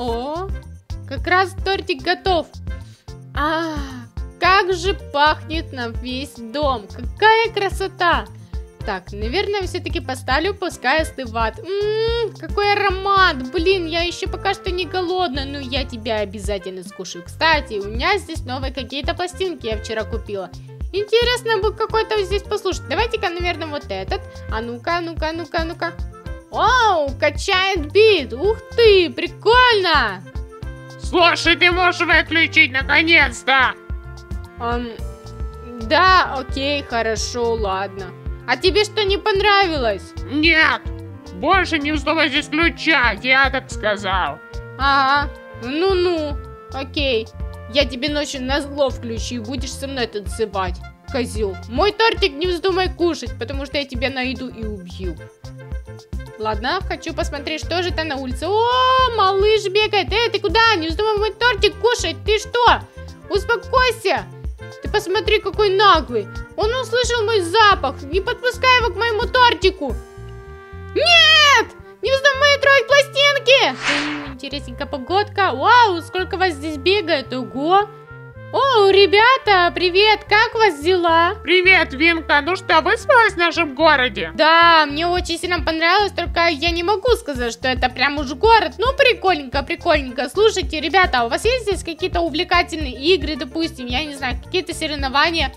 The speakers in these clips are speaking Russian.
О, как раз тортик готов. А, как же пахнет на весь дом. Какая красота. Так, наверное, все-таки поставлю, пускай остывает. Какой аромат. Блин, я еще пока что не голодна. Но я тебя обязательно скушаю. Кстати, у меня здесь новые какие-то пластинки я вчера купила. Интересно бы какой-то здесь послушать. Давайте-ка, наверное, вот этот. А ну-ка, ну-ка, ну-ка, ну-ка. Оу, качает бит. Ух ты, прикольно. Слушай, ты можешь выключить наконец-то? Да, окей, хорошо, ладно. А тебе что, не понравилось? Нет, больше не вставай здесь включать, я так сказал. Ага, ну-ну, окей. Я тебе ночью назло включу и будешь со мной танцевать, козел. Мой тортик не вздумай кушать, потому что я тебя найду и убью. Ладно, хочу посмотреть, что же там на улице. О, малыш бегает. Эй, ты куда? Не вздумай мой тортик кушать. Ты что? Успокойся. Ты посмотри, какой наглый. Он услышал мой запах. Не подпускай его к моему тортику. Нет! Не вздумай трогать пластинки. Интересненькая погодка. Вау, сколько вас здесь бегает. Ого. О, ребята, привет, как у вас дела? Привет, Винка, ну что, выспалась в нашем городе? Да, мне очень сильно понравилось, только я не могу сказать, что это прям уж город. Ну, прикольненько, прикольненько. Слушайте, ребята, у вас есть здесь какие-то увлекательные игры, допустим, я не знаю, какие-то соревнования?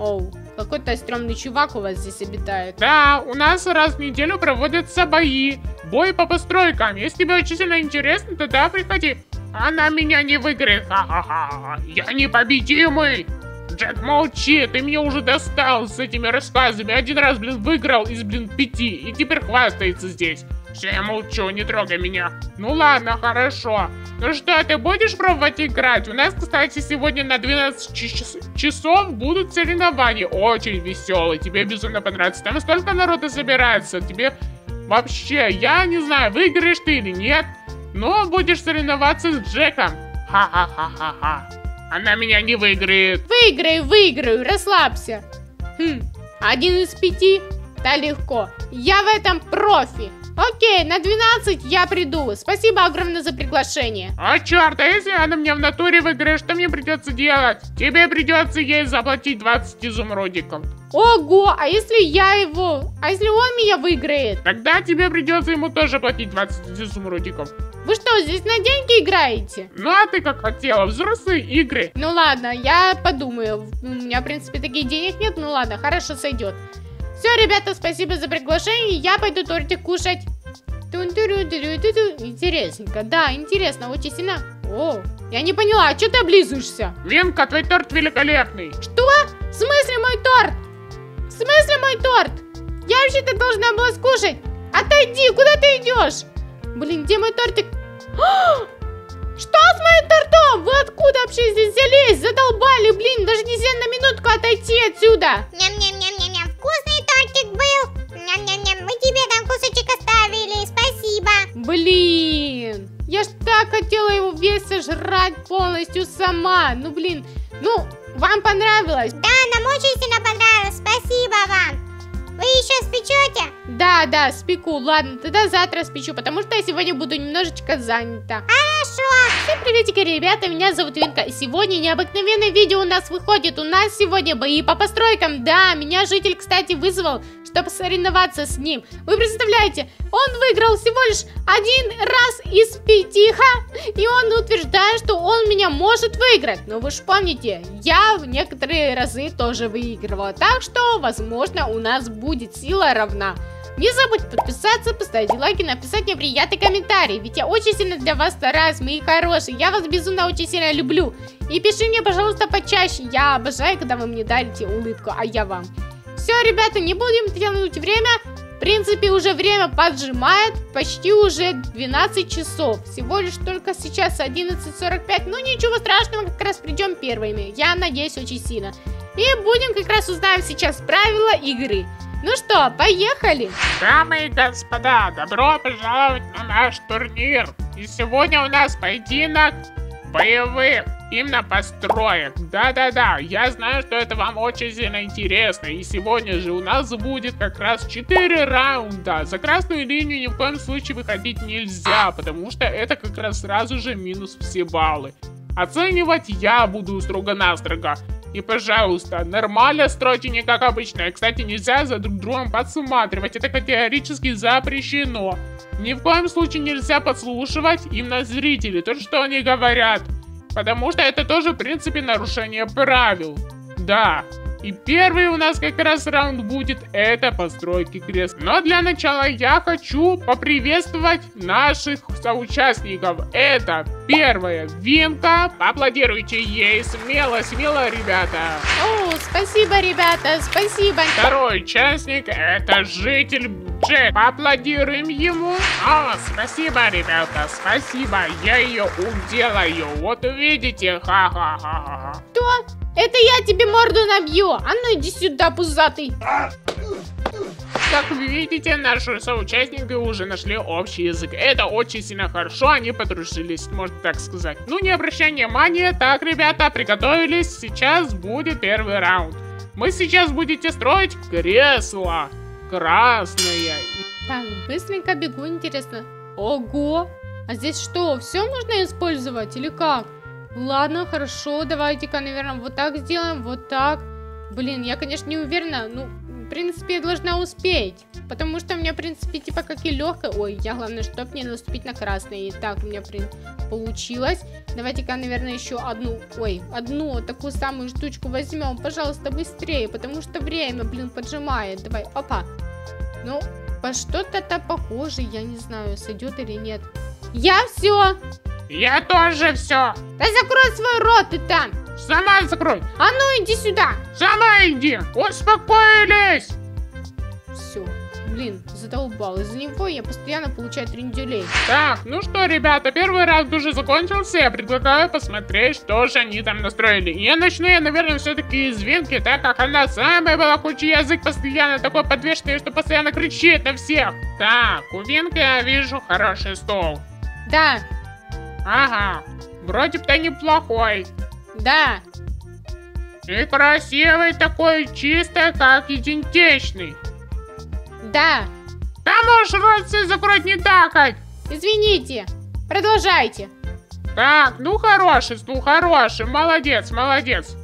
Оу, какой-то стрёмный чувак у вас здесь обитает. Да, у нас раз в неделю проводятся бои, бой по постройкам. Если тебе очень сильно интересно, тогда приходи. Она меня не выиграет, ха-ха-ха, я непобедимый. Джек, молчи, ты меня уже достал с этими рассказами. Один раз, блин, выиграл из, блин, 5 и теперь хвастается здесь. Все, я молчу, не трогай меня. Ну ладно, хорошо. Ну что, ты будешь пробовать играть? У нас, кстати, сегодня на 12 часов будут соревнования. Очень веселые, тебе безумно понравится. Там столько народа собирается, тебе вообще, я не знаю, выиграешь ты или нет. Но будешь соревноваться с Джеком. Ха-ха-ха-ха-ха. Она меня не выиграет. Выиграю, выиграю, расслабься. 1 из 5? Да легко. Я в этом профи. Окей, на 12 я приду. Спасибо огромное за приглашение. А черт, а если она меня в натуре выиграет, что мне придется делать? Тебе придется ей заплатить 20 изумрудиков. Ого, а если если он меня выиграет? Тогда тебе придется ему тоже платить 20 изумрудиков. Вы что, здесь на деньги играете? Ну, а ты как хотела, взрослые игры. Ну ладно, я подумаю. У меня, в принципе, таких денег нет. Ну ладно, хорошо, сойдет. Все, ребята, спасибо за приглашение. Я пойду тортик кушать. Интересненько, да, интересно, очень сильно. О, я не поняла, а что ты облизываешься? Винка, твой торт великолепный. Что? В смысле мой торт? В смысле мой торт? Я вообще-то должна была скушать. Отойди, куда ты идешь? Блин, где мой тортик? Что с моим тортом? Вы откуда вообще здесь взялись? Задолбали, блин, даже нельзя на минутку отойти отсюда. Ням-ням-ням-ням-ням, вкусный тортик был. Ням-ням-ням, мы тебе там кусочек оставили, спасибо. Блин, я ж так хотела его весь сожрать полностью сама. Ну, блин, ну, вам понравилось? Да, нам очень сильно понравилось, спасибо вам. Вы еще спечете? Да, да, спеку. Ладно, тогда завтра спечу, потому что я сегодня буду немножечко занята. Хорошо. Всем приветики, ребята, меня зовут Винка. И сегодня необыкновенное видео у нас выходит. У нас сегодня бои по постройкам. Да, меня житель, кстати, вызвал, чтобы соревноваться с ним. Вы представляете, он выиграл всего лишь 1 раз из 5, и он утверждает, что он меня может выиграть. Но вы же помните, я в некоторые разы тоже выигрывала, так что, возможно, у нас будет сила равна. Не забудь подписаться, поставить лайки, написать мне приятный комментарий, ведь я очень сильно для вас стараюсь, мои хорошие, я вас безумно очень сильно люблю. И пиши мне, пожалуйста, почаще, я обожаю, когда вы мне дарите улыбку, а я вам. Все, ребята, не будем тянуть время. В принципе, уже время поджимает. Почти уже 12 часов. Всего лишь только сейчас 11:45. Ну, ничего страшного, как раз придем первыми. Я надеюсь, очень сильно. И будем как раз узнаем сейчас правила игры. Ну что, поехали! Дамы и господа, добро пожаловать на наш турнир. И сегодня у нас поединок боевых именно построек. Да-да-да, я знаю, что это вам очень сильно интересно. И сегодня же у нас будет как раз 4 раунда. За красную линию ни в коем случае выходить нельзя, потому что это как раз сразу же минус все баллы. Оценивать я буду строго-настрого. И, пожалуйста, нормально стройте, не как обычно. Кстати, нельзя за друг другом подсматривать. Это категорически запрещено. Ни в коем случае нельзя подслушивать именно зрителей, то, что они говорят. Потому что это тоже, в принципе, нарушение правил. Да. И первый у нас как раз раунд будет это постройки кресла. Но для начала я хочу поприветствовать наших соучастников. Это первая Винка. Аплодируйте ей смело, смело, ребята. О, спасибо, ребята, спасибо. Второй участник это житель Джек. Поаплодируем ему. О, спасибо, ребята, спасибо. Я ее уделаю. Вот увидите, ха-ха-ха-ха. Кто? Это я тебе морду набью! А ну иди сюда, пузатый! Как видите, наши соучастники уже нашли общий язык. Это очень сильно хорошо, они подружились, можно так сказать. Ну, не обращай внимания. Так, ребята, приготовились. Сейчас будет первый раунд. Мы сейчас будете строить кресло. Красное. Так, быстренько бегу, интересно. Ого! А здесь что, все можно использовать или как? Ладно, хорошо, давайте-ка, наверное, вот так сделаем, вот так. Блин, я, конечно, не уверена, ну, в принципе, я должна успеть. Потому что у меня, в принципе, типа, как и легкая. Ой, я, главное, чтобы не наступить на красный. И так у меня, получилось. Давайте-ка, наверное, еще одну, одну такую самую штучку возьмем. Пожалуйста, быстрее, потому что время, блин, поджимает. Давай, опа. Ну, по что-то похоже, я не знаю, сойдет или нет. Я все... Я тоже все. Да закрой свой рот ты там. Сама закрой. А ну иди сюда. Сама иди. Успокоились. Все. Блин, задолбал. Из-за него я постоянно получаю тренделей. Так, ну что, ребята, первый раунд уже закончился. Я предлагаю посмотреть, что же они там настроили. Я начну, наверное, все-таки из Винки, так как она самая волокучий язык, постоянно такой подвешенный, что постоянно кричит на всех. Так, у Винки я вижу хороший стол. Да. Ага, вроде бы ты неплохой. Да. И красивый такой, чистый, как идентичный. Да. Да можешь рот свой закрыть, не такать. Извините, продолжайте. Так, ну хороший, молодец, молодец.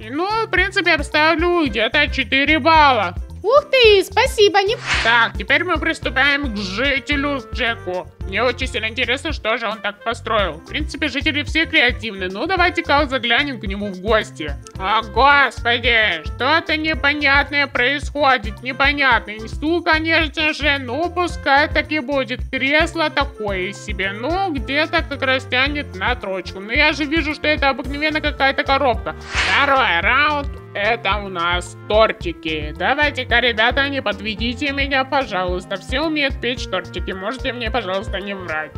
И, ну, в принципе, я поставлю где-то 4 балла. Ух ты, спасибо, не... Так, теперь мы приступаем к жителю Джеку. Мне очень сильно интересно, что же он так построил. В принципе, жители все креативны. Ну, давайте-ка заглянем к нему в гости. О, господи, что-то непонятное происходит. Непонятный стул, конечно же. Ну, пускай так и будет. Кресло такое себе. Ну, где-то как раз тянет на трочку. Но я же вижу, что это обыкновенно какая-то коробка. Второй раунд. Это у нас тортики. Давайте-ка, ребята, не подведите меня, пожалуйста. Все умеют печь тортики. Можете мне, пожалуйста, не врать.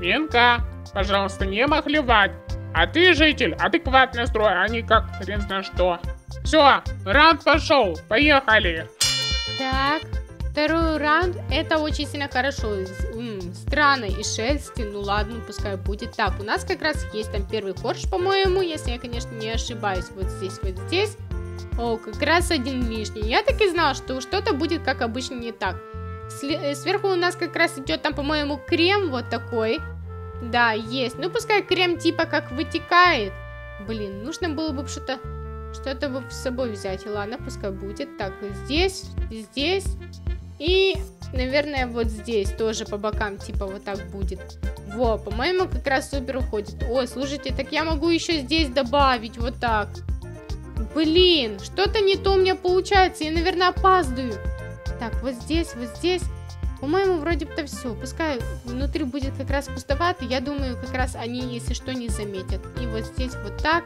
Винка, пожалуйста, не махлевать. А ты, житель, адекватный строй, а не как хрен знает что. Все, раунд пошел. Поехали. Так, второй раунд. Это очень сильно хорошо. Страны и шерсти. Ну ладно, пускай будет. Так, у нас как раз есть там первый корж, по-моему, если я, конечно, не ошибаюсь. Вот здесь, вот здесь. О, как раз один лишний. Я так и знала, что что-то будет, как обычно, не так. Сверху у нас как раз идет там, по-моему, крем вот такой. Да, есть. Ну, пускай крем типа как вытекает. Блин, нужно было бы что-то с собой взять. Ладно, пускай будет. Так, здесь, здесь. И, наверное, вот здесь тоже по бокам типа вот так будет. Во, по-моему, как раз супер уходит. Ой, слушайте, так я могу еще здесь добавить вот так. Блин, что-то не то у меня получается. Я, наверное, опаздываю. Так, вот здесь, вот здесь. По-моему, вроде бы-то все. Пускай внутри будет как раз пустовато. Я думаю, как раз они, если что, не заметят. И вот здесь вот так.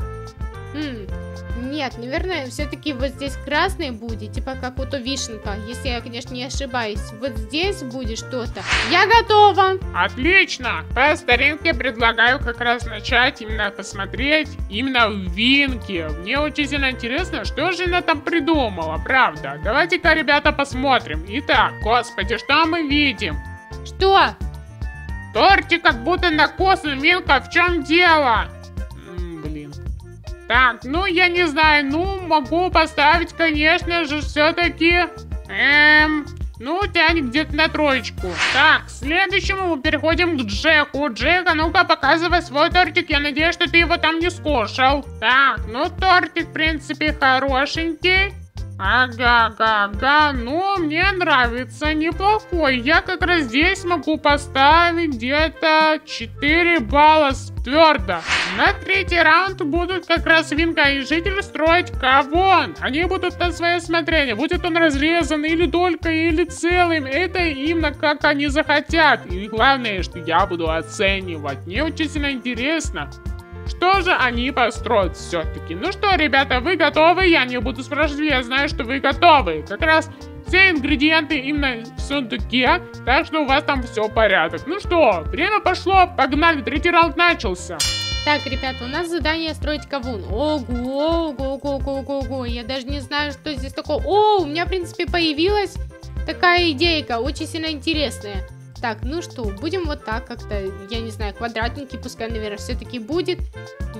Нет, наверное, все-таки вот здесь красный будет. Типа как вот вишенка. Если я, конечно, не ошибаюсь. Вот здесь будет что-то. Я готова! Отлично! По старинке предлагаю как раз начать именно посмотреть именно в Винке. Мне очень сильно интересно, что же она там придумала, правда. Давайте-ка, ребята, посмотрим. Итак, господи, что мы видим? Что? Тортик как будто на косу, Винка, в чем дело? Так, ну я не знаю, ну могу поставить, конечно же, все-таки... Ну, тянет где-то на троечку. Так, к следующему мы переходим к Джеку. Джек, а ну-ка показывай свой тортик. Я надеюсь, что ты его там не скушал. Так, ну тортик, в принципе, хорошенький. Ага, ну мне нравится, неплохой. Я как раз здесь могу поставить где-то 4 балла твердо. На третий раунд будут как раз Винка и Житель строить кавон. Они будут на свое усмотрение, будет он разрезан или только, или целым. Это именно как они захотят. И главное, что я буду оценивать. Мне очень сильно интересно, что же они построят все-таки. Ну что, ребята, вы готовы? Я не буду спрашивать, я знаю, что вы готовы. Как раз все ингредиенты именно в сундуке, так что у вас там все в порядке. Ну что, время пошло, погнали, третий раунд начался. Так, ребята, у нас задание строить кавун. Ого, я даже не знаю, что здесь такое. О, у меня, в принципе, появилась такая идейка, очень сильно интересная. Так, ну что, будем вот так как-то, я не знаю, квадратненький, пускай, наверное, все-таки будет.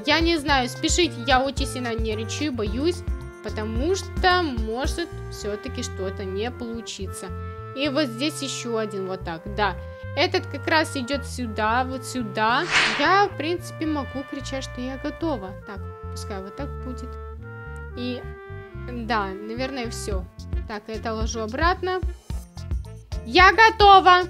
Я не знаю, спешить я очень сильно не речу, боюсь, потому что может все-таки что-то не получиться. И вот здесь еще один вот так, да. Этот как раз идет сюда, вот сюда. Я, в принципе, могу кричать, что я готова. Так, пускай вот так будет. И, да, наверное, все. Так, это ложу обратно. Я готова!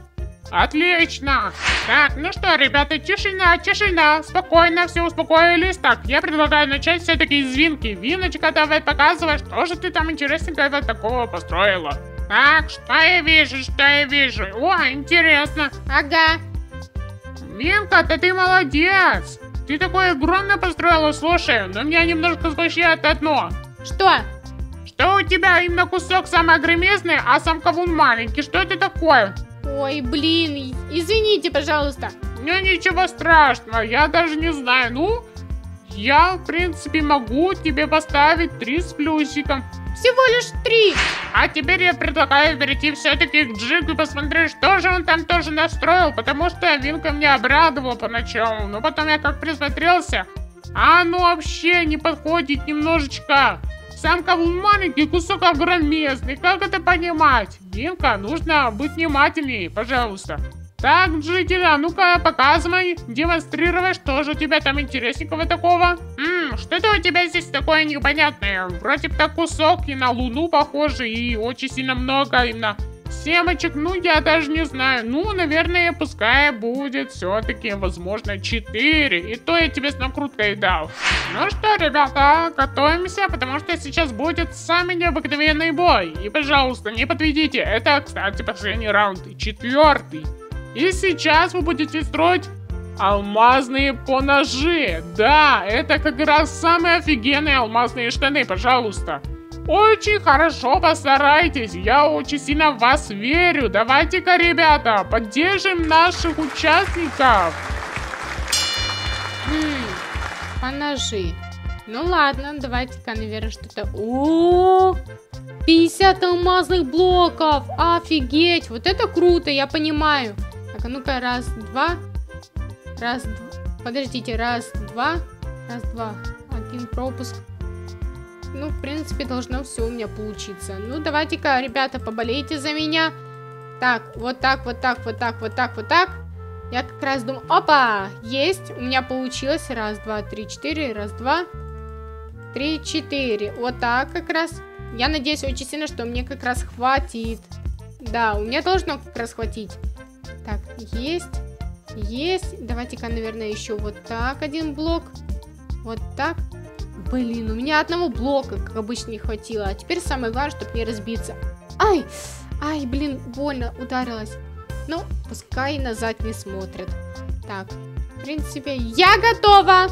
Отлично! Так, ну что, ребята, тишина, спокойно, все успокоились. Так, я предлагаю начать все-таки из Винки. Виночка, давай показывай, что же ты там интересненького вот такого построила. Так, что я вижу. О, интересно. Ага. Винка-то ты молодец. Ты такое огромное построила, слушай, но меня немножко смущает одно. Что? Что у тебя именно кусок самый огромный, а сам кавун маленький, что это такое? Ой, блин, извините, пожалуйста. Ну, ничего страшного, я даже не знаю. Ну, я, в принципе, могу тебе поставить 3 с плюсиком. Всего лишь 3. А теперь я предлагаю перейти все-таки к Джеку и посмотреть, что же он там тоже настроил. Потому что Винка меня обрадовала поначалу, но потом я как присмотрелся. А оно вообще не подходит немножечко. Сам кавун маленький, кусок огромный. Как это понимать? Винка, нужно быть внимательнее, пожалуйста. Так, Жителя, ну-ка показывай, демонстрировай, что же у тебя там интересненького такого. Что-то у тебя здесь такое непонятное. Вроде бы так кусок и на луну похоже, и очень сильно много именно семечек. Ну, я даже не знаю. Ну, наверное, пускай будет все-таки, возможно, 4. И то я тебе с накруткой дал. Ну что, ребята, готовимся, потому что сейчас будет самый необыкновенный бой. И, пожалуйста, не подведите. Это, кстати, последний раунд, 4. И сейчас вы будете строить алмазные поножи. Да, это как раз самые офигенные алмазные штаны, пожалуйста. Очень хорошо постарайтесь, я очень сильно в вас верю. Давайте-ка, ребята, поддержим наших участников. Поножи. Ну ладно, давайте-ка, наверное, что-то... О, 50 алмазных блоков, офигеть, вот это круто, я понимаю. Так, а ну-ка, раз, два, 1 пропуск. Ну, в принципе, должно все у меня получиться. Ну, давайте-ка, ребята, поболейте за меня. Так, вот так. Я как раз думаю... Опа! Есть! У меня получилось. 1, 2, 3, 4. 1, 2, 3, 4. Вот так как раз. Я надеюсь очень сильно, что мне как раз хватит. Да, у меня должно как раз хватить. Так, есть. Давайте-ка, наверное, еще вот так один блок. Вот так. Блин, у меня одного блока, как обычно, не хватило. А теперь самое главное, чтобы не разбиться. Ай, блин, больно ударилась. Ну, пускай назад не смотрят. Так, в принципе, я готова.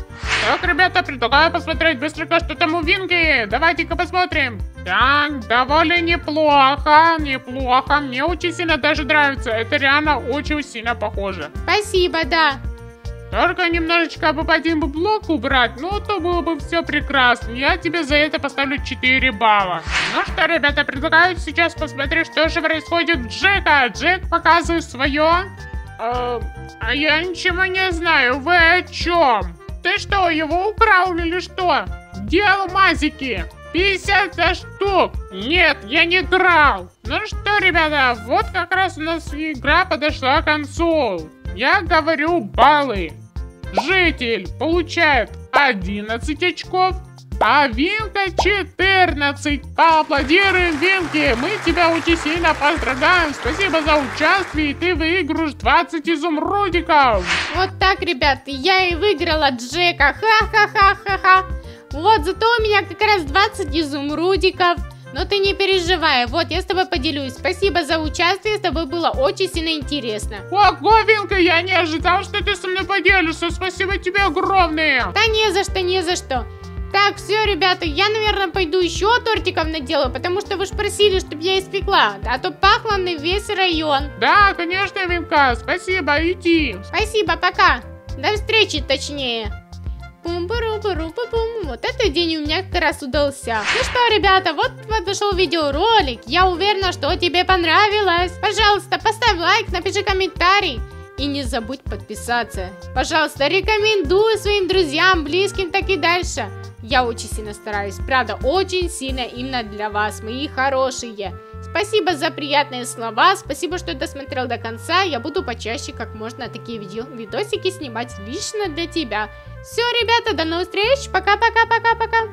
Так, ребята, предлагаю посмотреть быстренько, что там у Винки. Давайте-ка посмотрим. Так, довольно неплохо. Мне очень сильно даже нравится. Это реально очень сильно похоже. Спасибо, да. Только немножечко бы один блок убрать, ну то было бы все прекрасно. Я тебе за это поставлю 4 балла. Ну что, ребята, предлагаю сейчас посмотреть, что же происходит у Джека. Джек, показывает свое. А я ничего не знаю. Вы о чем? Ты что, его украл или что? где алмазики? 50 штук. Нет, я не драл. Ну что, ребята, вот как раз у нас игра подошла к концу. Я говорю баллы. Житель получает 11 очков, а Винка 14. Поаплодируем Винке. Мы тебя очень сильно поздравляем. Спасибо за участие. И ты выиграешь 20 изумрудиков. Вот так, ребят, я и выиграла Джека. Ха-ха-ха-ха-ха. Вот, зато у меня как раз 20 изумрудиков. Но ты не переживай, вот я с тобой поделюсь. Спасибо за участие, с тобой было очень сильно интересно. Ого, Винка, я не ожидал, что ты со мной поделишься. Спасибо тебе огромное. Да не за что, не за что. Так, все, ребята, я, наверное, пойду еще тортиков наделаю, потому что вы же просили, чтобы я испекла, а то пахло на весь район. Да, конечно, Винка, спасибо, иди. Спасибо, пока. До встречи, точнее. Пум-пу-ру-пу-ру-пу-пум. Вот этот день у меня как раз удался. Ну что, ребята, вот подошел видеоролик. Я уверена, что тебе понравилось. Пожалуйста, поставь лайк, напиши комментарий. И не забудь подписаться. Пожалуйста, рекомендуй своим друзьям, близким, так и дальше. Я очень сильно стараюсь. Правда, очень сильно именно для вас, мои хорошие. Спасибо за приятные слова, спасибо, что досмотрел до конца. Я буду почаще как можно такие видосики снимать лично для тебя. Все, ребята, до новых встреч, пока-пока-пока-пока.